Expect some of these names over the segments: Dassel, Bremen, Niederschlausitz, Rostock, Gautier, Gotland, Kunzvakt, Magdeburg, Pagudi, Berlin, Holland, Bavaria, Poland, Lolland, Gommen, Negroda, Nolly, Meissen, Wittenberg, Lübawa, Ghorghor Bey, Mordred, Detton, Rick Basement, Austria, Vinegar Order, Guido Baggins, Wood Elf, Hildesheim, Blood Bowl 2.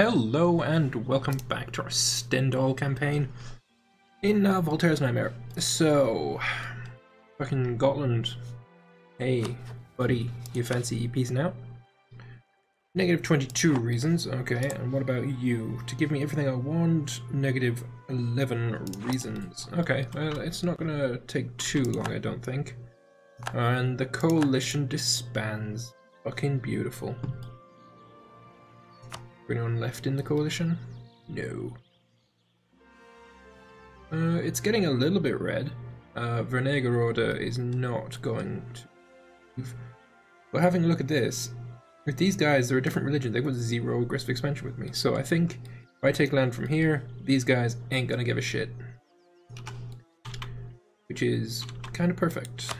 Hello and welcome back to our Stendhal campaign in Voltaire's Nightmare. So, fucking Gotland. Hey, buddy, you fancy peace now? Negative 22 reasons, okay, and what about you? To give me everything I want, negative 11 reasons. Okay, well, it's not gonna take too long, I don't think. And the coalition disbands. Fucking beautiful. Anyone left in the coalition? No. It's getting a little bit red. Vinegar Order is not going to move. But having a look at this, with these guys, they're a different religion. They want zero aggressive expansion with me. So I think if I take land from here, these guys ain't gonna give a shit. Which is kind of perfect.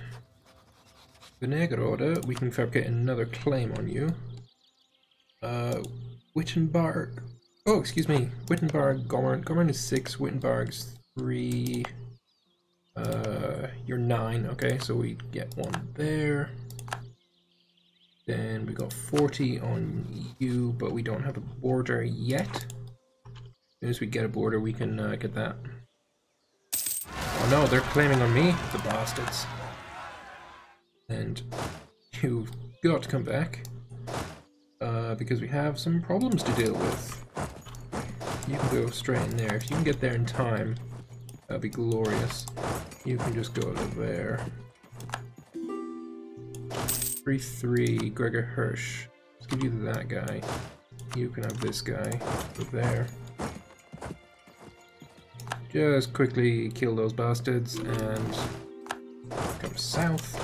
Vinegar Order, we can fabricate another claim on you. Wittenberg. Oh, excuse me. Wittenberg, Gommern. Gommern is 6. Wittenberg's 3. You're 9. Okay, so we get one there. Then we got 40 on you, but we don't have a border yet. As soon as we get a border, we can get that. Oh no, they're claiming on me, the bastards. And you've got to come back. Because we have some problems to deal with. You can go straight in there. If you can get there in time, that'd be glorious. You can just go over there. 3-3, Gregor Hirsch. Let's give you that guy. You can have this guy over there. Just quickly kill those bastards and come south.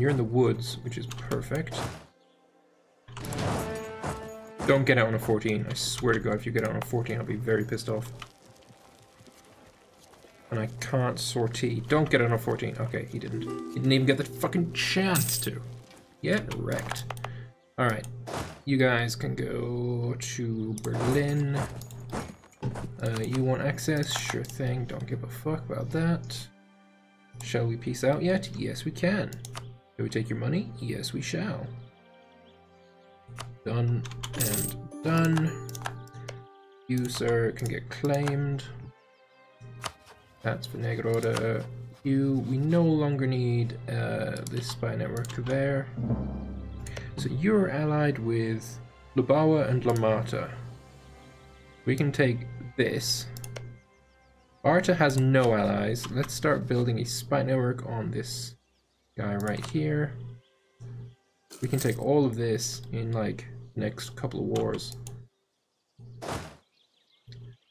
You're in the woods, which is perfect. Don't get out on a 14. I swear to God, if you get out on a 14, I'll be very pissed off. And I can't sortie. Don't get out on a 14. Okay, he didn't. He didn't even get the fucking chance to. Get wrecked. Alright. You guys can go to Berlin. You want access? Sure thing. Don't give a fuck about that. Shall we peace out yet? Yes, we can. Shall we take your money? Yes, we shall. Done and done. You, sir, can get claimed. That's for Negroda. You, we no longer need this spy network there. So you're allied with Lübawa and La Mata. We can take this. Barta has no allies. Let's start building a spy network on this guy right here. We can take all of this in like next couple of wars.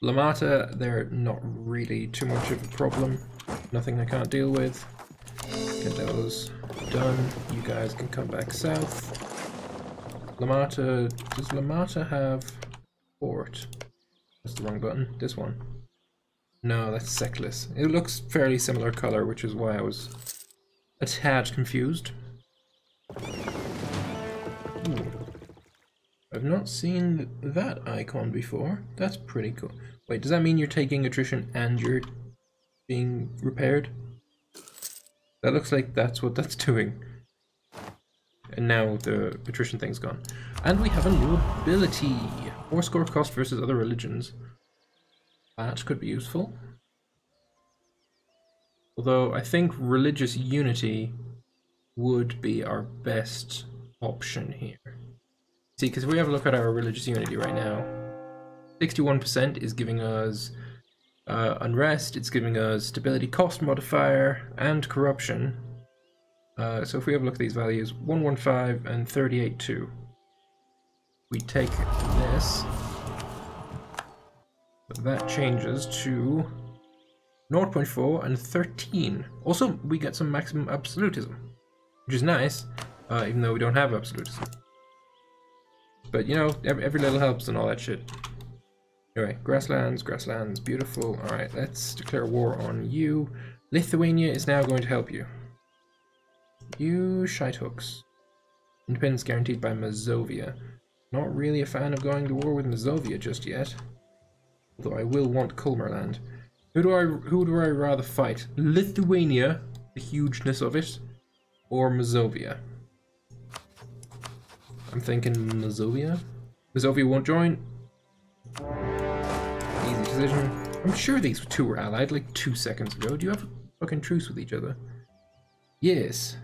Lamata, they're not really too much of a problem. Nothing I can't deal with. Get those done. You guys can come back south. Lamata, does Lamata have port? That's the wrong button. This one. No, that's Seckless. It looks fairly similar color, which is why I was a tad confused. Ooh. I've not seen that icon before. That's pretty cool. Wait, does that mean you're taking attrition and you're being repaired? That looks like that's what that's doing. And now the attrition thing's gone. And we have a new ability. War score cost versus other religions. That could be useful. Although I think religious unity would be our best option here. See, because if we have a look at our religious unity right now, 61% is giving us unrest, it's giving us stability cost modifier, and corruption. So if we have a look at these values, 115 and 38.2. We take this, but that changes to 0.4 and 13. Also, we get some maximum absolutism, which is nice, even though we don't have absolutism. But, you know, every little helps and all that shit. Anyway, grasslands, grasslands, beautiful. Alright, let's declare war on you. Lithuania is now going to help you. You shite hooks. Independence guaranteed by Mazovia. Not really a fan of going to war with Mazovia just yet. Although I will want Kulmerland. Who do I rather fight? Lithuania, the hugeness of it, or Mazovia? I'm thinking Mazovia. Mazovia won't join. Easy decision. I'm sure these two were allied like 2 seconds ago. Do you have a fucking truce with each other? Yes.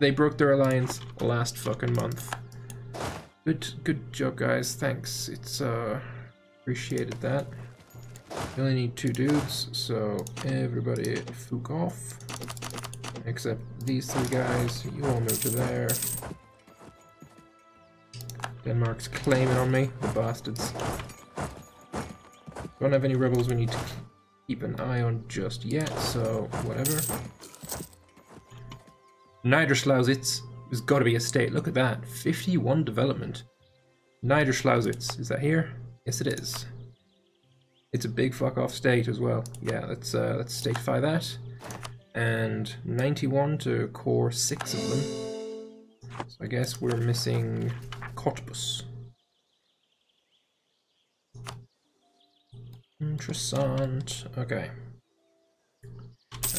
They broke their alliance last fucking month. Good job, guys. Thanks. It's appreciated that. We only need two dudes, so everybody fuck off. Except these three guys. You all move to there. Denmark's claiming on me, the bastards. Don't have any rebels we need to keep an eye on just yet, so whatever. Niederschlausitz has got to be a state. Look at that. 51 development. Niederschlausitz. Is that here? Yes, it is. It's a big fuck-off state as well. Yeah, let's statify that. And 91 to core 6 of them. So I guess we're missing Cottbus. Interessant. Okay.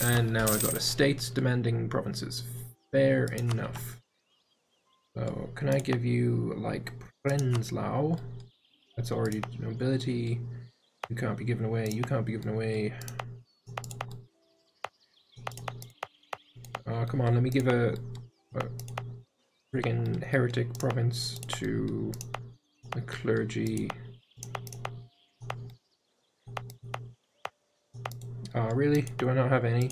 And now I've got estates demanding provinces. Fair enough. So, can I give you, like, Prenzlau? That's already nobility. You can't be given away. You can't be given away. Oh, come on. Let me give a friggin' heretic province to the clergy. Oh, really? Do I not have any?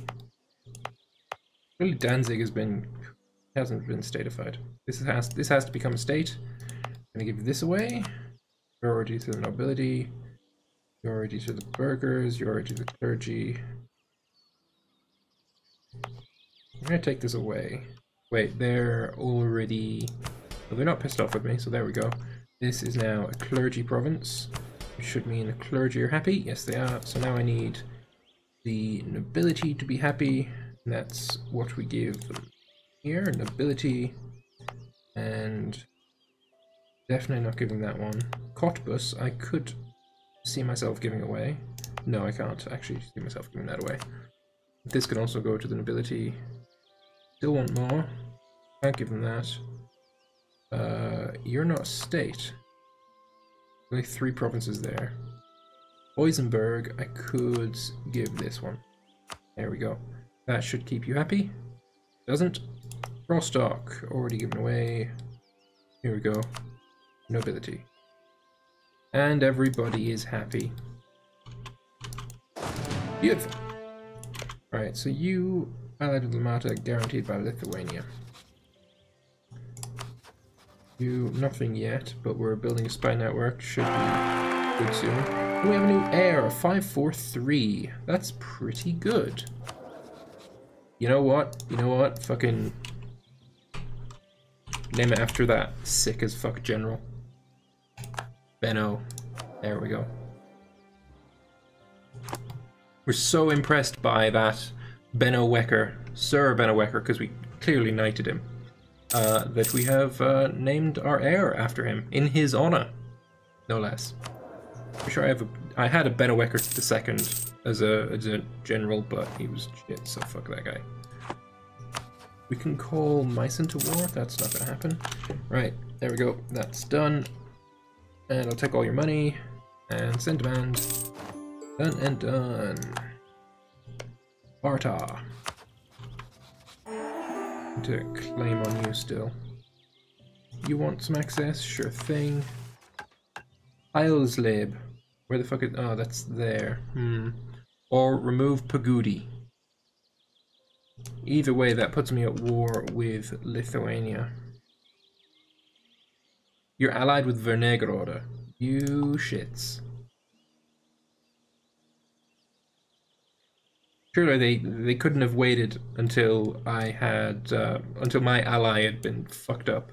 Really, Danzig hasn't been statified. This has to become a state. I'm gonna give this away. Priority to the nobility. Priority to the burghers. Priority to the clergy. I'm gonna take this away. Wait, they're already. Well, they're not pissed off with me, so there we go. This is now a clergy province, which should mean the clergy are happy. Yes, they are. So now I need the nobility to be happy. That's what we give them here, nobility, and definitely not giving that one. Cottbus, I could see myself giving away. No, I can't actually see myself giving that away. This could also go to the nobility. Still want more. Can't give them that. You're not a state. Only three provinces there. Boizenberg, I could give this one. There we go. That should keep you happy. Doesn't. Rostock, already given away. Here we go. Nobility. And everybody is happy. Beautiful. Alright, so you allied with Lamata, guaranteed by Lithuania. You, nothing yet, but we're building a spy network. Should be good soon. Oh, we have a new heir, 543. That's pretty good. You know what? You know what? Fucking name it after that sick as fuck general. Benno. There we go. We're so impressed by that Benno Wecker, Sir Benno Wecker, because we clearly knighted him, that we have named our heir after him in his honor, no less. I'm sure I had a Benno Wecker II as a general, but he was shit, so fuck that guy. We can call Meissen to war. That's not gonna happen. Right, there we go. That's done. And I'll take all your money and send demand. Done and done. Barta. To claim on you still. You want some access? Sure thing. Eilesleb. Where the fuck is... Oh, that's there. Hmm. Or remove Pagudi. Either way, that puts me at war with Lithuania. You're allied with Venegroda. You shits. Surely they couldn't have waited until I had... until my ally had been fucked up.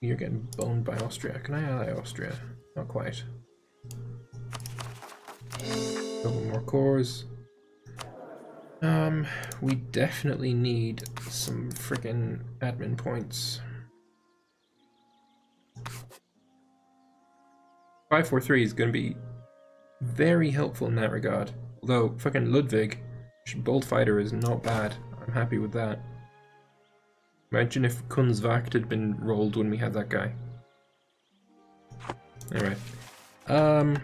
You're getting boned by Austria. Can I ally Austria? Not quite. Couple more cores. We definitely need some freaking admin points. 543 is going to be very helpful in that regard. Although fucking Ludwig, bold fighter, is not bad. I'm happy with that. Imagine if Kunzvakt had been rolled when we had that guy. Alright.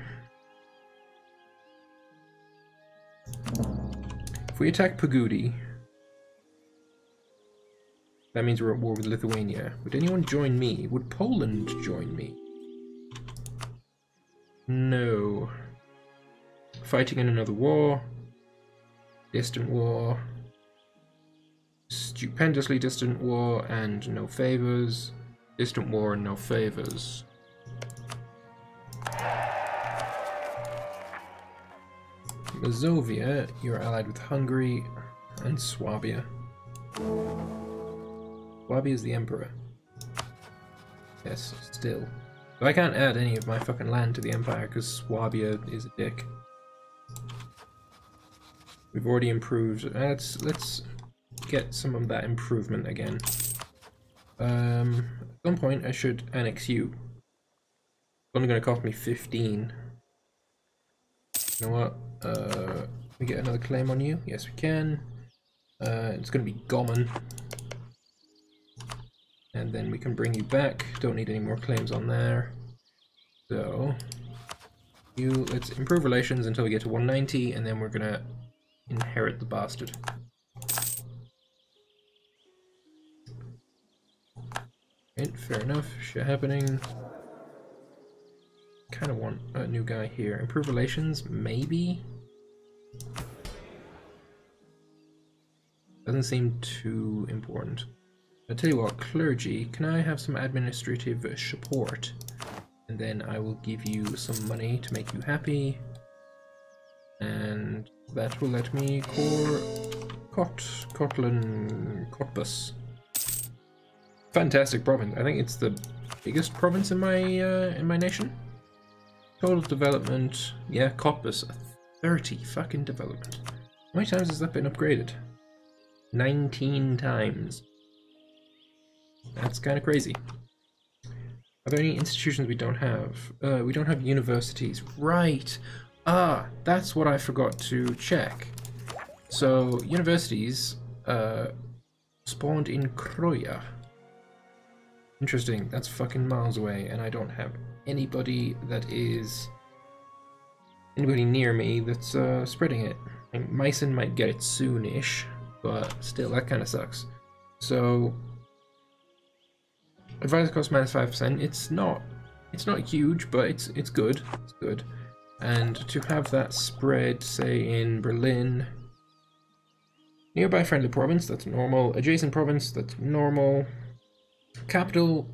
If we attack Pagudi, that means we're at war with Lithuania. Would anyone join me? Would Poland join me? No. Fighting in another war. Distant war. Stupendously distant war and no favors. Distant war and no favors. Mazovia, you're allied with Hungary and Swabia. Swabia is the emperor. Yes, still. But I can't add any of my fucking land to the empire because Swabia is a dick. We've already improved. Let's get some of that improvement again. At some point I should annex you. It's only going to cost me 15. You know what? We get another claim on you? Yes, we can. It's going to be Gommen. And then we can bring you back. Don't need any more claims on there. So, let's improve relations until we get to 190, and then we're going to inherit the bastard. Right, fair enough. Shit happening. Kind of want a new guy here. Improve relations, maybe? Doesn't seem too important. I'll tell you what, clergy, can I have some administrative support? And then I will give you some money to make you happy. And that will let me core Gotland, Cottbus. Fantastic province. I think it's the biggest province in my nation. Total development, yeah, Cottbus, 30 fucking development. How many times has that been upgraded? 19 times. That's kind of crazy. Are there any institutions we don't have? We don't have universities. Right! Ah, that's what I forgot to check. So, universities spawned in Kroya. Interesting, that's fucking miles away, and I don't have anybody that is... anybody near me that's spreading it. I think Meissen might get it soonish, but still, that kind of sucks. So... advisor cost minus 5%. It's not huge, but it's good. It's good. And to have that spread, say in Berlin, nearby friendly province, that's normal. Adjacent province, that's normal. Capital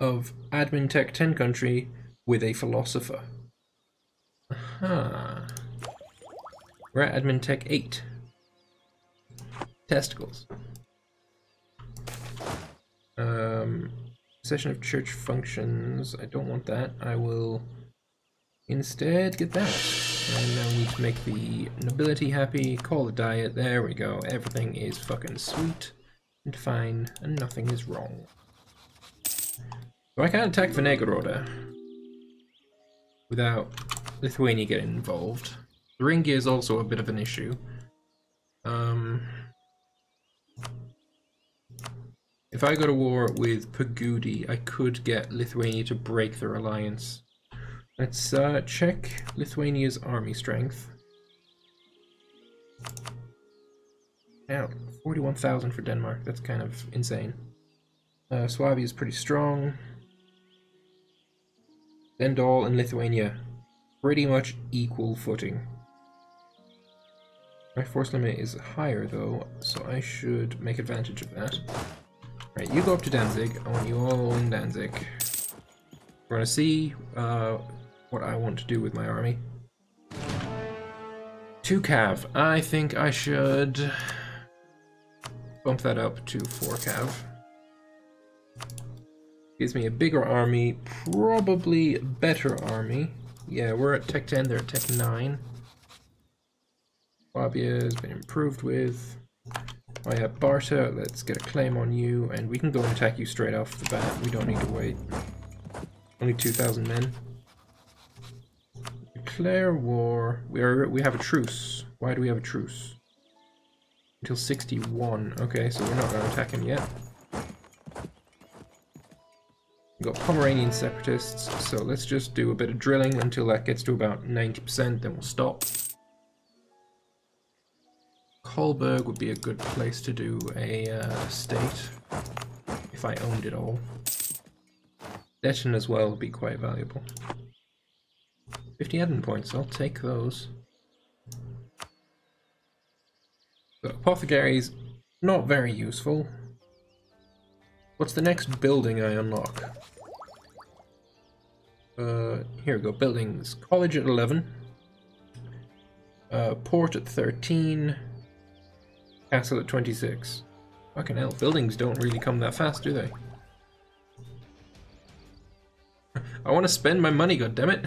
of admin tech 10 country with a philosopher. Aha. We're at admin tech 8. Testicles. Possession of church functions. I don't want that. I will instead get that. And now we need to make the nobility happy. Call the diet. There we go. Everything is fucking sweet and fine, and nothing is wrong. So I can't attack Venegroda without Lithuania getting involved. Thuringia is also a bit of an issue. If I go to war with Pagudi, I could get Lithuania to break their alliance. Let's check Lithuania's army strength. Now, 41,000 for Denmark, that's kind of insane. Swabia is pretty strong. Stendhal and Lithuania, pretty much equal footing. My force limit is higher though, so I should make advantage of that. Right, you go up to Danzig. I want you all in Danzig. We're gonna see what I want to do with my army. 2 cav. I think I should bump that up to 4 cav. Gives me a bigger army, probably better army. Yeah, we're at Tech 10. They're at Tech 9. Swabia has been improved with. Oh yeah, Barter, let's get a claim on you, and we can go and attack you straight off the bat. We don't need to wait. Only 2,000 men. Declare war. We have a truce. Why do we have a truce? Until 61. Okay, so we're not going to attack him yet. We've got Pomeranian separatists, so let's just do a bit of drilling until that gets to about 90%, then we'll stop. Kolberg would be a good place to do a state, if I owned it all. Detton as well would be quite valuable. 50 Eden points, I'll take those. But apothecaries, not very useful. What's the next building I unlock? Here we go, buildings. College at 11. Port at 13. Castle at 26. Fucking hell, buildings don't really come that fast, do they? I want to spend my money, goddammit!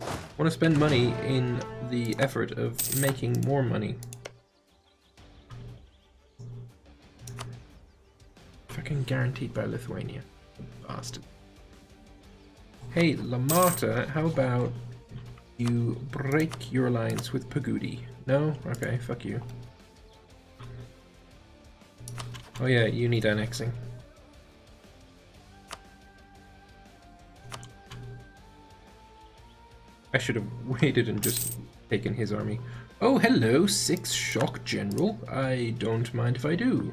I want to spend money in the effort of making more money. Fucking guaranteed by Lithuania. Bastard. Hey, La Mata, how about you break your alliance with Pagudi? No? Okay, fuck you. Oh yeah, you need annexing. I should have waited and just taken his army. Oh, hello, 6 shock general. I don't mind if I do.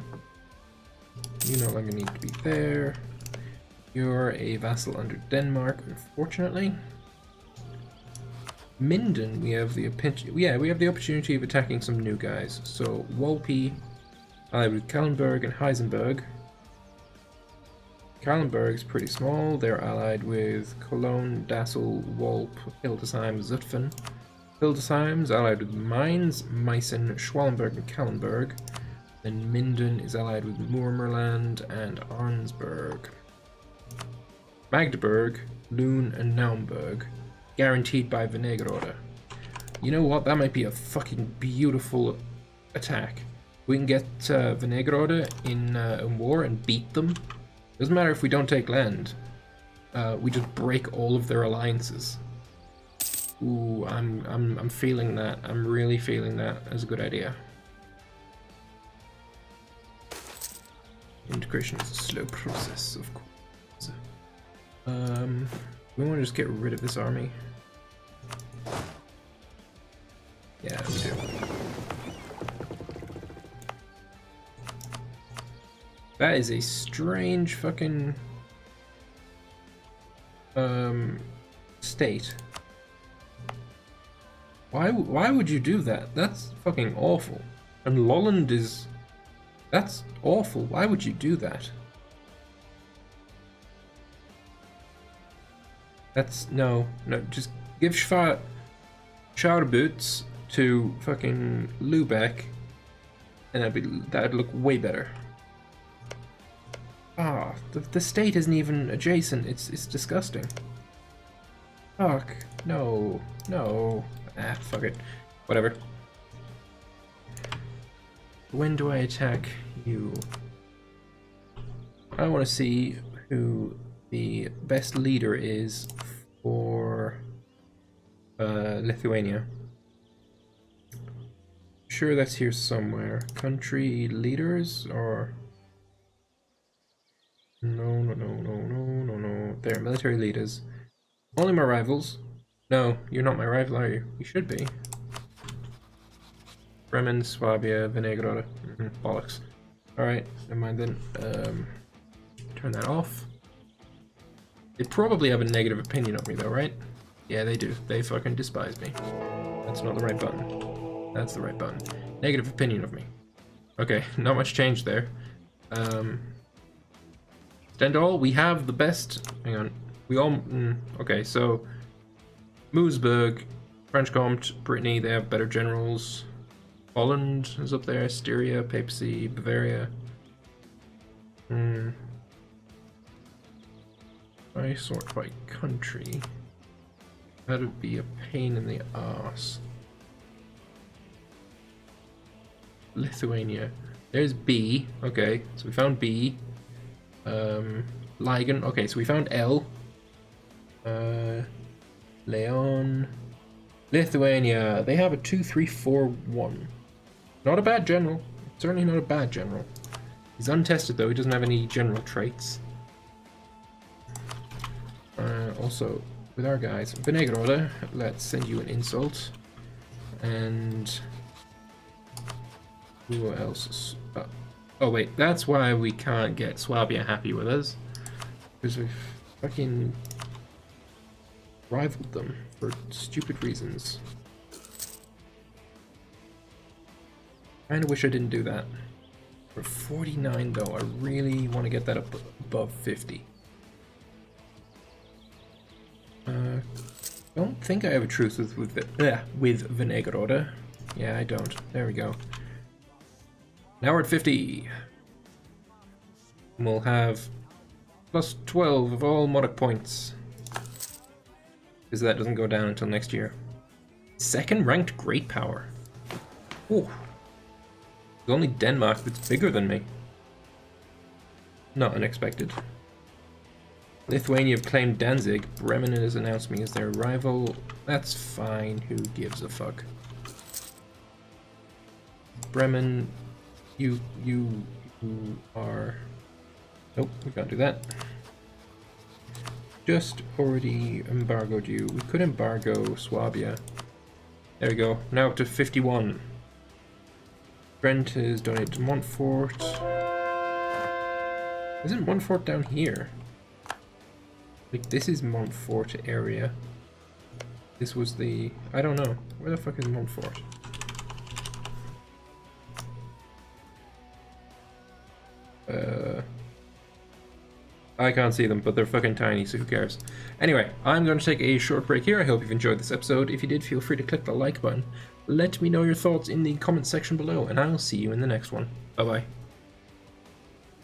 You're no longer need to be there. You're a vassal under Denmark, unfortunately. Minden, we have the opportunity of attacking some new guys. So Walpy, allied with Calenberg and Heisenberg. Calenberg's pretty small. They're allied with Cologne, Dassel, Walp, Hildesheim, Zutphen. Hildesheim's allied with Mainz, Meissen, Schwallenberg, and Calenberg. Then Minden is allied with Moormerland and Arnsberg. Magdeburg, Lune, and Naumburg. Guaranteed by Venegroda. You know what? That might be a fucking beautiful attack. We can get Venegroda in war and beat them. Doesn't matter if we don't take land. We just break all of their alliances. Ooh, I'm feeling that. I'm really feeling that as a good idea. Integration is a slow process, of course. We want to just get rid of this army. Yeah, we do. That is a strange fucking state. Why would you do that? That's fucking awful. And Lolland is... That's awful. Why would you do that? That's... No, just give Schauerboots to fucking Lübeck and that'd look way better. Ah, the state isn't even adjacent. It's disgusting. Fuck. No. Ah, fuck it. Whatever. When do I attack you? I want to see who the best leader is for Lithuania. Sure, that's here somewhere. Country leaders or... No. They're military leaders. Only my rivals. No, you're not my rival, are you? You should be. Bremen, Swabia, Vinegar Order. Bollocks. Alright, never mind then. Turn that off. They probably have a negative opinion on me though, right? Yeah, they do. They fucking despise me. That's not the right button. That's the right button. Negative opinion of me. Okay, not much change there. Stendhal, we have the best... Hang on. We all... okay, so... Moosburg, French Comte, Brittany, they have better generals. Holland is up there, Styria, Papacy, Bavaria. I sort by country. That would be a pain in the ass. Lithuania. There's B. Okay, so we found B. Ligen. Okay, so we found L. Leon. Lithuania. They have a 2-3-4-1. Not a bad general. Certainly not a bad general. He's untested though, he doesn't have any general traits. also with our guys. Venegroda, let's send you an insult. And who else is... oh wait, that's why we can't get Swabia happy with us. Because we've fucking rivaled them for stupid reasons. I kinda wish I didn't do that. For 49 though, I really want to get that up above 50. Don't think I have a truce with Vinegar Order. Yeah, I don't. There we go. Now we're at 50. And we'll have plus 12 of all monarch points. Because that doesn't go down until next year. Second ranked great power. Ooh. There's only Denmark that's bigger than me. Not unexpected. Lithuania have claimed Danzig. Bremen has announced me as their rival. That's fine. Who gives a fuck? Bremen, you are... Nope, we can't do that. Just already embargoed you. We could embargo Swabia. There we go. Now up to 51. Brent is donated to Montfort. Isn't Montfort down here? Like, this is Montfort area. This was the... I don't know. Where the fuck is Montfort? I can't see them, but they're fucking tiny, so who cares? Anyway, I'm going to take a short break here. I hope you've enjoyed this episode. If you did, feel free to click the like button. Let me know your thoughts in the comment section below, and I'll see you in the next one. Bye-bye.